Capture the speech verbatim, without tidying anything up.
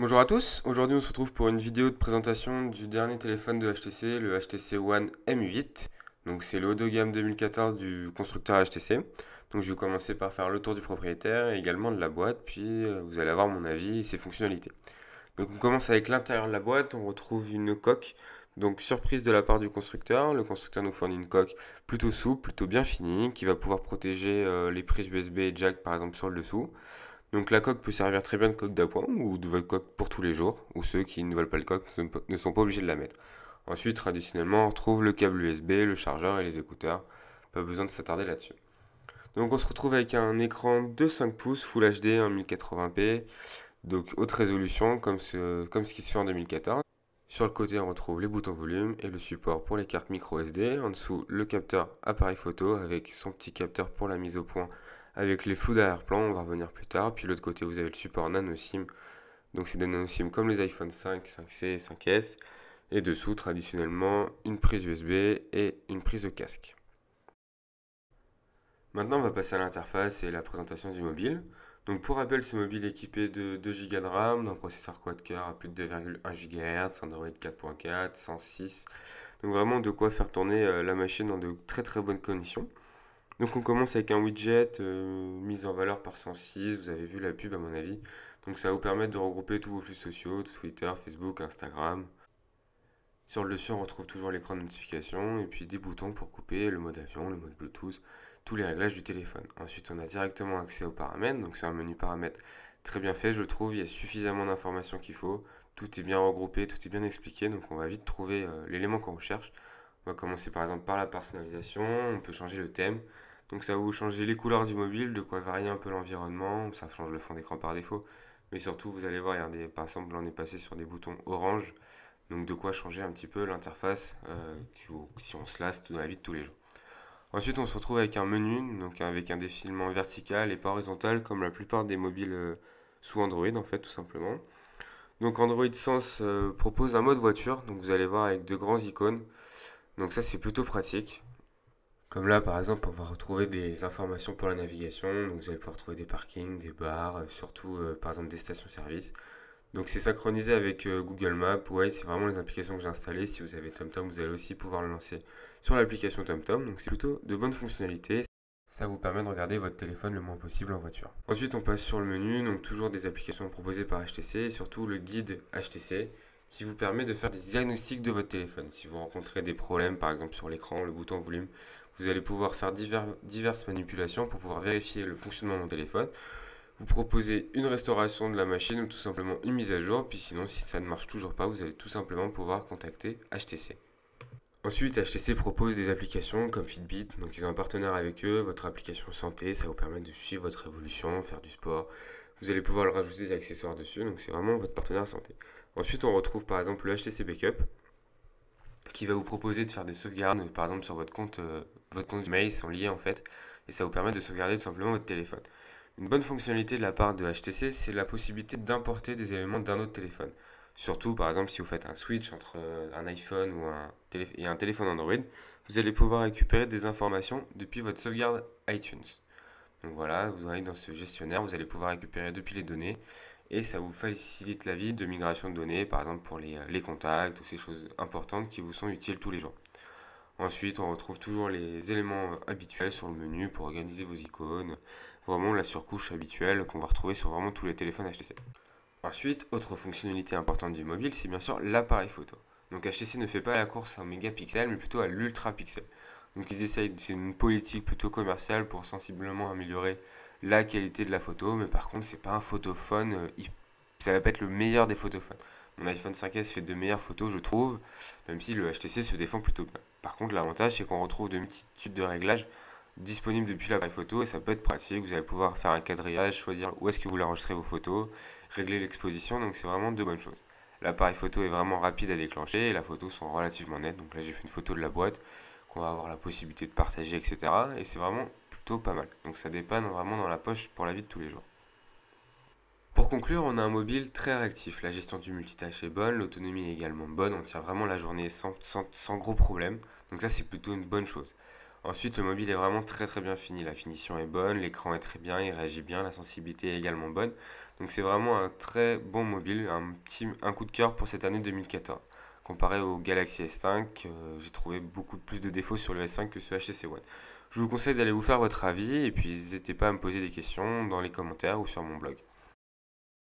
Bonjour à tous, aujourd'hui on se retrouve pour une vidéo de présentation du dernier téléphone de H T C, le H T C One M huit. Donc c'est le haut de gamme deux mille quatorze du constructeur H T C. Donc je vais commencer par faire le tour du propriétaire et également de la boîte, puis vous allez avoir mon avis et ses fonctionnalités. Donc on commence avec l'intérieur de la boîte, on retrouve une coque. Donc surprise de la part du constructeur, le constructeur nous fournit une coque plutôt souple, plutôt bien finie, qui va pouvoir protéger euh, les prises U S B et jack par exemple sur le dessous. Donc la coque peut servir très bien de coque d'appoint ou de votre coque pour tous les jours, ou ceux qui ne veulent pas le coque ne sont pas obligés de la mettre. Ensuite, traditionnellement, on retrouve le câble U S B, le chargeur et les écouteurs. Pas besoin de s'attarder là-dessus. Donc on se retrouve avec un écran de cinq pouces Full H D mille quatre-vingts p, donc haute résolution comme ce, comme ce qui se fait en deux mille quatorze. Sur le côté, on retrouve les boutons volume et le support pour les cartes micro S D. En dessous, le capteur appareil photo avec son petit capteur pour la mise au point. Avec les flous d'arrière-plan, on va revenir plus tard. Puis de l'autre côté, vous avez le support nano SIM. Donc c'est des nano SIM comme les iPhone cinq, cinq C et cinq S. Et dessous, traditionnellement, une prise U S B et une prise de casque. Maintenant, on va passer à l'interface et la présentation du mobile. Donc pour rappel, ce mobile est équipé de deux giga de RAM, d'un processeur quad-core à plus de deux virgule un gigahertz, Android quatre point quatre, cent six. Donc vraiment de quoi faire tourner la machine dans de très très bonnes conditions. Donc on commence avec un widget euh, mis en valeur par cent six, vous avez vu la pub à mon avis. Donc ça va vous permettre de regrouper tous vos flux sociaux, Twitter, Facebook, Instagram. Sur le dessus, on retrouve toujours l'écran de notification et puis des boutons pour couper le mode avion, le mode Bluetooth, tous les réglages du téléphone. Ensuite, on a directement accès aux paramètres, donc c'est un menu paramètres très bien fait je trouve, il y a suffisamment d'informations qu'il faut. Tout est bien regroupé, tout est bien expliqué, donc on va vite trouver euh, l'élément qu'on recherche. On va commencer par exemple par la personnalisation, on peut changer le thème. Donc ça va vous changer les couleurs du mobile, de quoi varier un peu l'environnement, ça change le fond d'écran par défaut. Mais surtout vous allez voir, regardez, par exemple là on est passé sur des boutons orange, donc de quoi changer un petit peu l'interface euh, si on se lasse dans la vie de tous les jours. Ensuite on se retrouve avec un menu, donc avec un défilement vertical et pas horizontal comme la plupart des mobiles euh, sous Android en fait tout simplement. Donc Android Sense euh, propose un mode voiture, donc vous allez voir avec de grandes icônes, donc ça c'est plutôt pratique. Comme là, par exemple, on va retrouver des informations pour la navigation. Donc vous allez pouvoir trouver des parkings, des bars, surtout, euh, par exemple, des stations-service. Donc, c'est synchronisé avec euh, Google Maps. Ouais, c'est vraiment les applications que j'ai installées. Si vous avez TomTom, vous allez aussi pouvoir le lancer sur l'application TomTom. Donc, c'est plutôt de bonnes fonctionnalités. Ça vous permet de regarder votre téléphone le moins possible en voiture. Ensuite, on passe sur le menu. Donc, toujours des applications proposées par H T C et surtout le guide H T C, qui vous permet de faire des diagnostics de votre téléphone. Si vous rencontrez des problèmes, par exemple sur l'écran, le bouton volume, vous allez pouvoir faire divers, diverses manipulations pour pouvoir vérifier le fonctionnement de mon téléphone. Vous proposez une restauration de la machine ou tout simplement une mise à jour. Puis sinon, si ça ne marche toujours pas, vous allez tout simplement pouvoir contacter H T C. Ensuite, H T C propose des applications comme Fitbit. Donc ils ont un partenaire avec eux. Votre application santé, ça vous permet de suivre votre évolution, faire du sport. Vous allez pouvoir rajouter des accessoires dessus, donc c'est vraiment votre partenaire santé. Ensuite, on retrouve par exemple le H T C Backup, qui va vous proposer de faire des sauvegardes, par exemple sur votre compte, euh, votre compte Gmail, ils sont liés en fait, et ça vous permet de sauvegarder tout simplement votre téléphone. Une bonne fonctionnalité de la part de H T C, c'est la possibilité d'importer des éléments d'un autre téléphone. Surtout, par exemple, si vous faites un switch entre euh, un iPhone ou un télé- et un téléphone Android, vous allez pouvoir récupérer des informations depuis votre sauvegarde iTunes. Donc voilà, vous allez dans ce gestionnaire, vous allez pouvoir récupérer depuis les données et ça vous facilite la vie de migration de données, par exemple pour les, les contacts ou ces choses importantes qui vous sont utiles tous les jours. Ensuite, on retrouve toujours les éléments habituels sur le menu pour organiser vos icônes, vraiment la surcouche habituelle qu'on va retrouver sur vraiment tous les téléphones H T C. Ensuite, autre fonctionnalité importante du mobile, c'est bien sûr l'appareil photo. Donc H T C ne fait pas la course à un mégapixel, mais plutôt à l'ultrapixel. Donc ils essayent, c'est une politique plutôt commerciale pour sensiblement améliorer la qualité de la photo, mais par contre c'est pas un photophone, ça va pas être le meilleur des photophones. Mon iPhone cinq S fait de meilleures photos je trouve, même si le H T C se défend plutôt bien. Par contre l'avantage c'est qu'on retrouve de multitudes de réglages disponibles depuis l'appareil photo et ça peut être pratique, vous allez pouvoir faire un quadrillage, choisir où est-ce que vous voulez enregistrer vos photos, régler l'exposition, donc c'est vraiment de bonnes choses. L'appareil photo est vraiment rapide à déclencher et les photos sont relativement nettes, donc là j'ai fait une photo de la boîte, qu'on va avoir la possibilité de partager, et cetera. Et c'est vraiment plutôt pas mal. Donc ça dépanne vraiment dans la poche pour la vie de tous les jours. Pour conclure, on a un mobile très réactif. La gestion du multitâche est bonne, l'autonomie est également bonne. On tient vraiment la journée sans, sans, sans gros problème. Donc ça, c'est plutôt une bonne chose. Ensuite, le mobile est vraiment très très bien fini. La finition est bonne, l'écran est très bien, il réagit bien, la sensibilité est également bonne. Donc c'est vraiment un très bon mobile, un petit un coup de cœur pour cette année deux mille quatorze. Comparé au Galaxy S cinq, euh, j'ai trouvé beaucoup plus de défauts sur le S cinq que ce H T C One. Je vous conseille d'aller vous faire votre avis et puis n'hésitez pas à me poser des questions dans les commentaires ou sur mon blog.